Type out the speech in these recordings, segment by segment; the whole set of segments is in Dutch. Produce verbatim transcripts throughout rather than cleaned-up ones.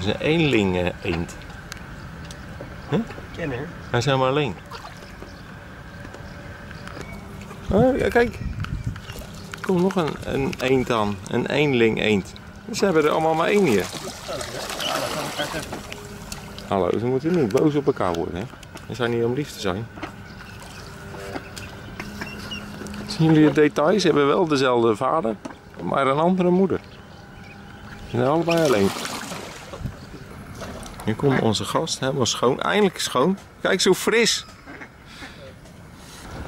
Dat is een eenling uh, eend. Huh? Kenner. Hij is helemaal alleen. Oh, ja, kijk. Er komt nog een, een eend aan. Een eenling eend. Ze hebben er allemaal maar één hier. Hallo, ze moeten niet boos op elkaar worden. Hè? Ze zijn niet om lief te zijn. Zien jullie de details? Ze hebben wel dezelfde vader, maar een andere moeder. Ze zijn allebei alleen. Nu komt onze gast, helemaal schoon. Eindelijk schoon. Kijk, zo fris.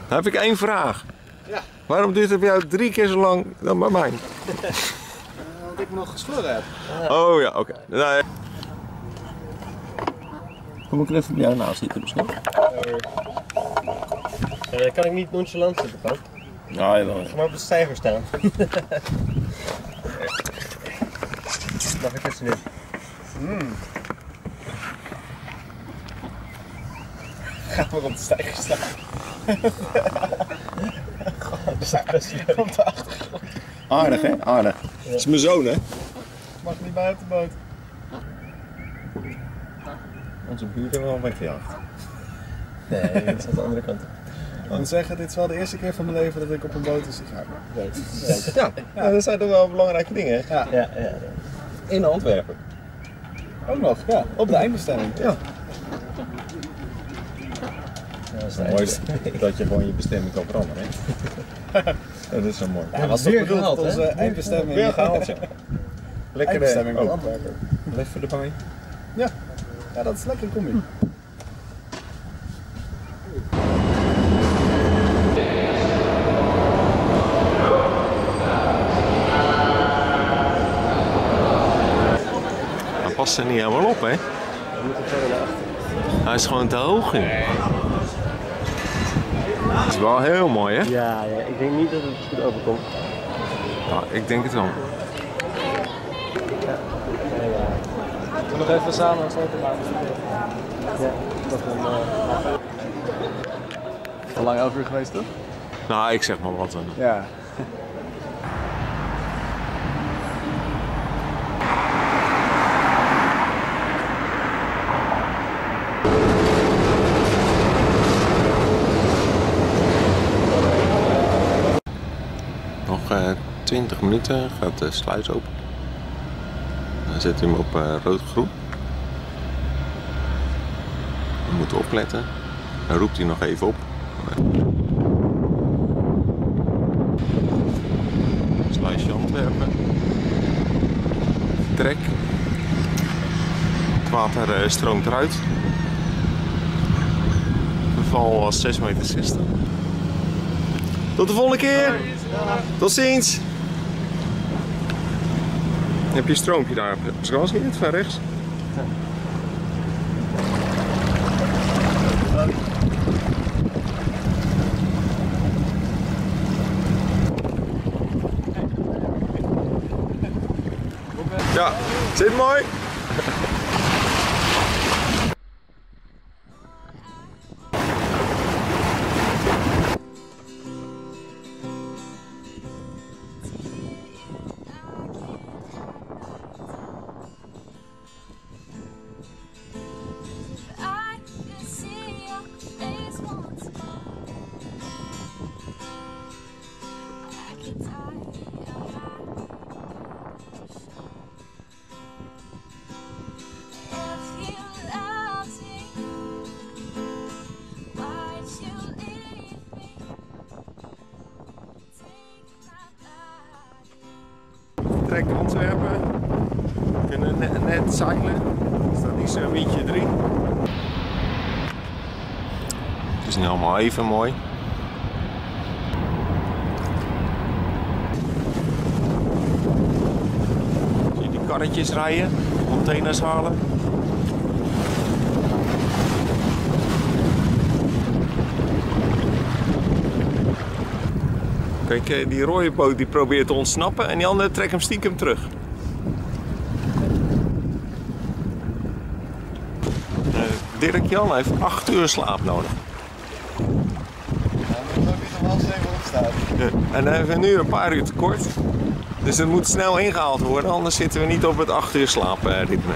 Dan heb ik één vraag. Ja. Waarom duurt het bij jou drie keer zo lang dan bij mij? Want ik nog gesloren heb. Oh ja, oké. Okay. Nee. Kom ik er even bij jou naast zitten misschien? Uh, kan ik niet nonchalant zitten, Pan? Nou, jawel. Ik ga maar op de stijger staan. Mag ik even nu? Mm. Ga maar op de stijger staan. Gewoon de stijger op de achtergrond. Aardig, hè? Aardig. Ja. Dat is mijn zoon, hè? Mag niet buiten de boot. Onze buurt hebben we al weggejaagd. Nee, dat is aan de andere kant. Ik moet zeggen, dit is wel de eerste keer van mijn leven dat ik op een boot een sigaar maak. Ja, ja, dat zijn toch wel belangrijke dingen. Ja. Ja, ja, ja. In Antwerpen. Ook nog, ja. Op de eindbestemming. Ja. Ja, dat is het mooiste. Dat je gewoon je bestemming kan veranderen. Dat is zo mooi. Ja, dat was toch bedoeld, hè? Onze eindbestemming weer gehaald. Ja. Lekker bestemming van Antwerpen. Leffe erbij. Ja. Ja, dat is lekker, kom je. Hij past er niet helemaal op, hè? Hij is gewoon te hoog in. Het is wel heel mooi, hè? Ja, ja, ik denk niet dat het goed overkomt. Nou, ik denk het wel. Ja. We nog even samen een foto maken. Ja, dat is een... Uh... Al lang elf uur geweest, toch? Nou, ik zeg maar wat dan. Ja. Nog uh, twintig minuten gaat de sluis open. Dan zet hij hem op uh, rood-groen. We moeten opletten. Dan roept hij nog even op. Sluisje Antwerpen. Trek. Het water uh, stroomt eruit. De val was zes meter zestig. Tot de volgende keer! Tot ziens! Heb je een stroompje daar? Zoals niet, van rechts. Ja. Ja, zit mooi! Trek Antwerpen. We kunnen net, net zeilen. Dus dat is een windje drie. Het is niet allemaal even mooi. Zie je die karretjes rijden, containers halen. Kijk, die rode boot die probeert te ontsnappen en die andere trekt hem stiekem terug. Uh, Dirk-Jan heeft acht uur slaap nodig. Ja, maar ik geloof niet nog wel eens even opstaan. En hij heeft nu een paar uur tekort. Dus dat moet snel ingehaald worden, anders zitten we niet op het acht uur slaapritme.